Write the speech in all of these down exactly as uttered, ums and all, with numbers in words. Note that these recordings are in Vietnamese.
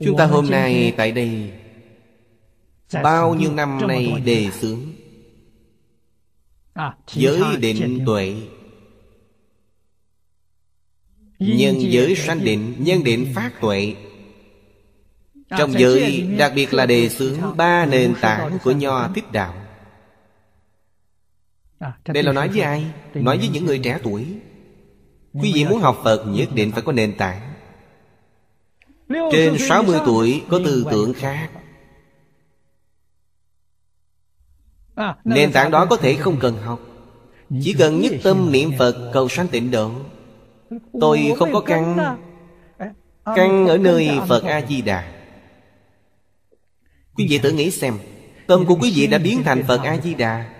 Chúng ta hôm nay tại đây, bao nhiêu năm nay đề xướng giới định tuệ, nhân giới sanh định, nhân định phát tuệ. Trong giới đặc biệt là đề xướng ba nền tảng của Nho Thích Đạo. Đây là nói với ai? Nói với những người trẻ tuổi. Quý vị muốn học Phật nhất định phải có nền tảng. Trên sáu mươi tuổi có tư tưởng khác, nền tảng đó có thể không cần học. Chỉ cần nhất tâm niệm Phật cầu sanh tịnh độ. Tôi không có căn. Căn ở nơi Phật A-di-đà. Quý vị tự nghĩ xem, tâm của quý vị đã biến thành Phật A-di-đà,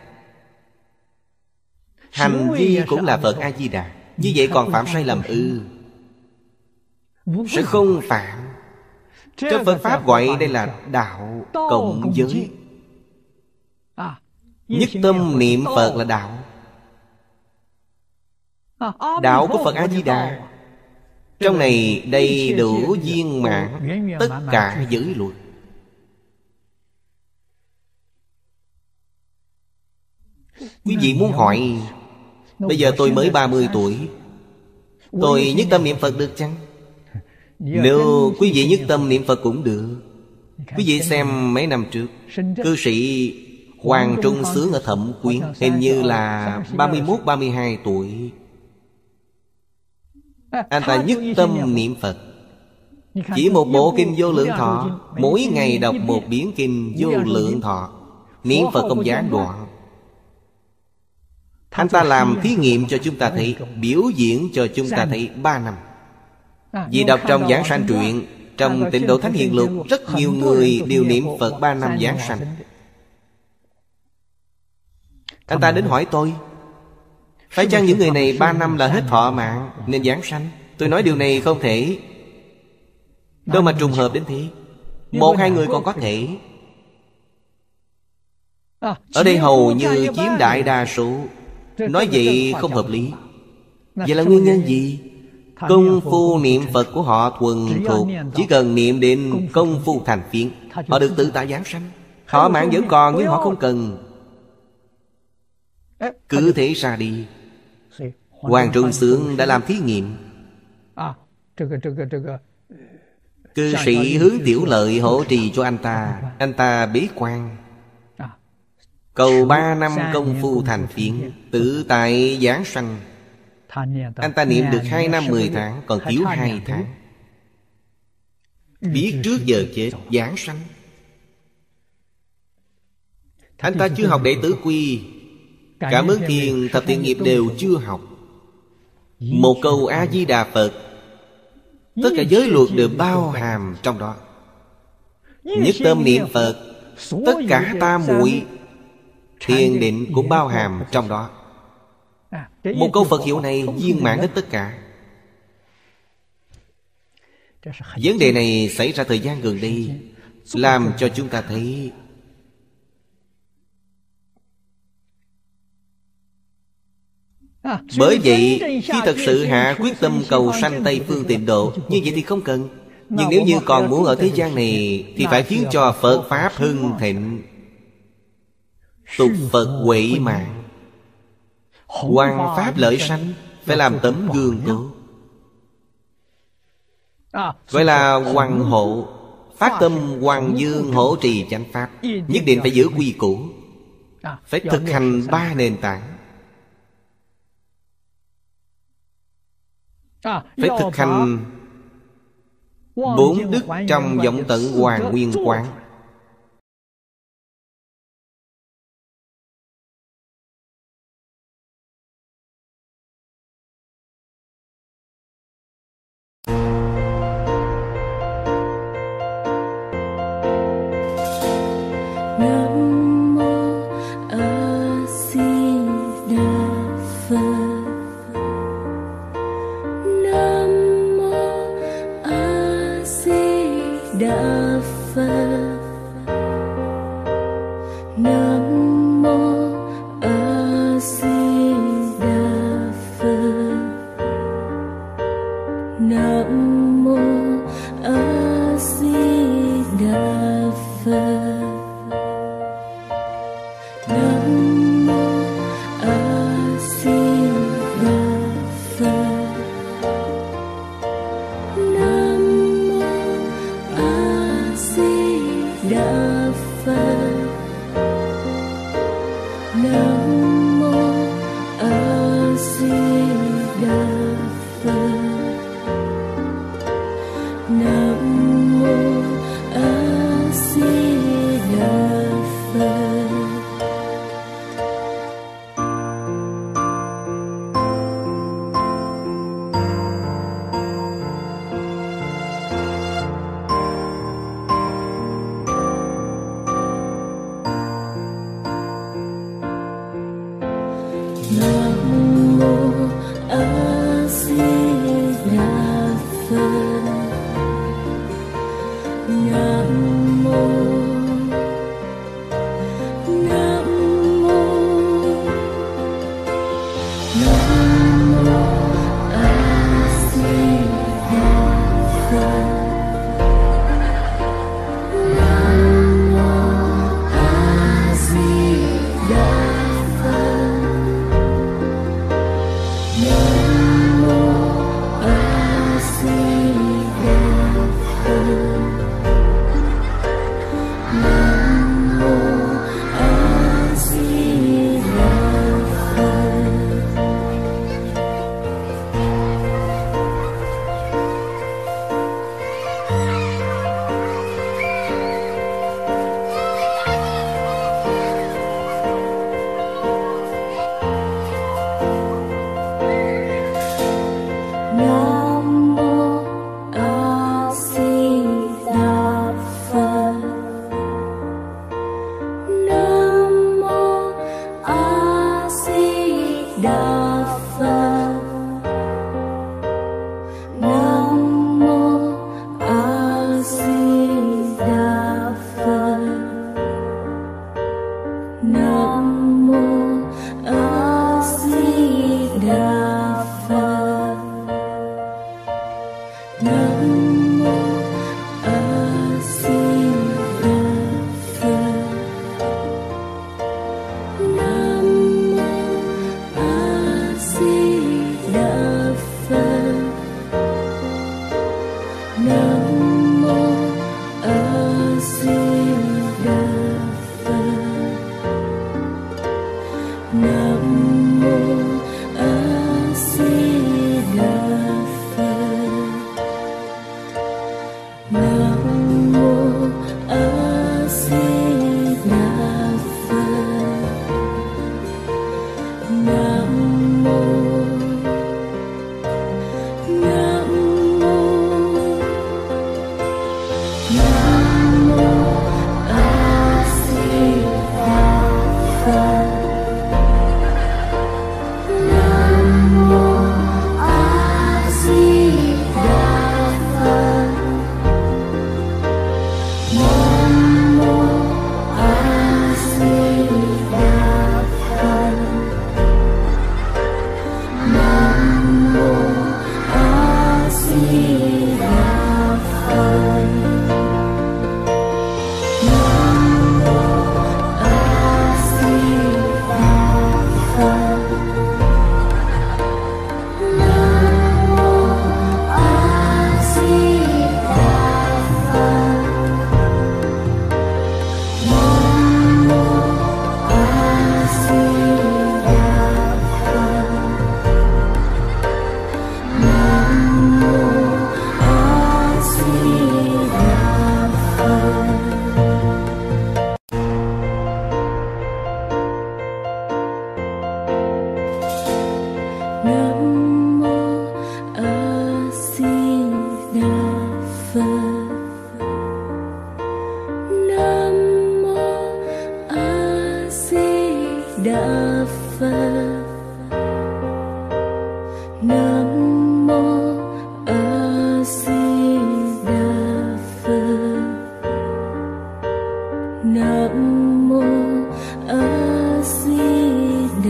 hành vi cũng là Phật A-di-đà. Như vậy còn phạm sai lầm ư? Ừ. Sẽ không phạm. Trong Phật Pháp gọi đây là đạo cộng giới. Nhất tâm niệm Phật là đạo. Đạo của Phật A-di-đà. Trong này đầy đủ viên mãn tất cả giới luật. Quý vị muốn hỏi, bây giờ tôi mới ba mươi tuổi, tôi nhất tâm niệm Phật được chăng? Nếu quý vị nhất tâm niệm Phật cũng được. Quý vị xem mấy năm trước, cư sĩ Hoàng Trung Sướng ở Thẩm Quyến, hình như là ba mươi mốt ba mươi hai tuổi, anh ta nhất tâm niệm Phật. Chỉ một bộ Kinh Vô Lượng Thọ, mỗi ngày đọc một biến Kinh Vô Lượng Thọ, niệm Phật không gián đoạn. Anh ta làm thí nghiệm cho chúng ta thấy, biểu diễn cho chúng ta thấy ba năm. Vì đọc trong Giảng Sanh Truyện, trong Tịnh Độ Thánh Hiền Lục, rất nhiều người đều niệm Phật ba năm giảng sanh. Anh ta đến hỏi tôi, phải chăng những người này ba năm là hết thọ mạng nên giảng sanh? Tôi nói điều này không thể. Đâu mà trùng hợp đến thế. Một hai người còn có thể. Ở đây hầu như chiếm đại đa số. Nói vậy không hợp lý. Vậy là nguyên nhân gì? Công phu niệm Phật của họ thuần thuộc. Chỉ cần niệm đến công phu thành phiến, họ được tự tại giảng sanh. Họ mạng vẫn còn nhưng họ không cần. Cứ thế ra đi. Hoàng Trung Sướng đã làm thí nghiệm. Cư sĩ Hướng Tiểu Lợi hỗ trì cho anh ta. Anh ta bế quan, cầu ba năm công phu thành phiến, tự tại giảng sanh. Anh ta niệm được hai năm mười tháng, còn thiếu hai tháng. Biết trước giờ chết, giảng sanh. Anh ta chưa học Đệ Tử Quy, Cảm Ứng Thiên, Thập Thiện Nghiệp đều chưa học. Một câu A-di-đà Phật, tất cả giới luật đều bao hàm trong đó. Nhất tâm niệm Phật, tất cả tam muội thiền định cũng bao hàm trong đó. Một câu Phật hiệu này viên mãn hết tất cả. Vấn đề này xảy ra thời gian gần đây, làm cho chúng ta thấy bởi vậy khi thật sự hạ quyết tâm cầu sanh Tây Phương Tịnh Độ, như vậy thì không cần. Nhưng nếu như còn muốn ở thế gian này thì phải khiến cho Phật Pháp hưng thịnh, tục Phật huệ mạng, hoằng pháp lợi sanh. Phải làm tấm gương tốt, gọi là hoằng hộ. Phát tâm hoằng dương hỗ trì chánh pháp, nhất định phải giữ quy củ, phải thực hành ba nền tảng. Phải thực hành bốn đức trong vọng tận hoàn nguyên quán. Nam mô A Di Đà Phật. A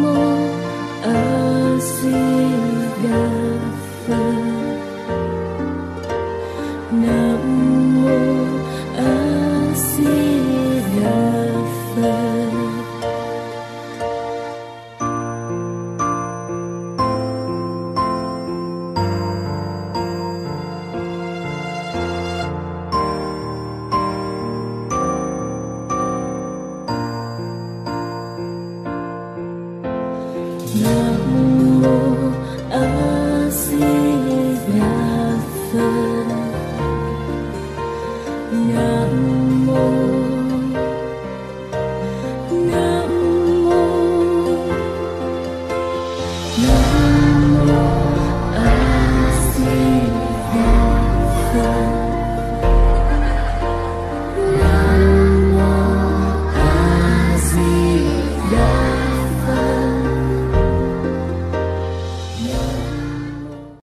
mô A Di Đà Phật. Nam mô A Di Đà Phật. Nam mô A Di Đà Phật. Nam mô, Nam mô.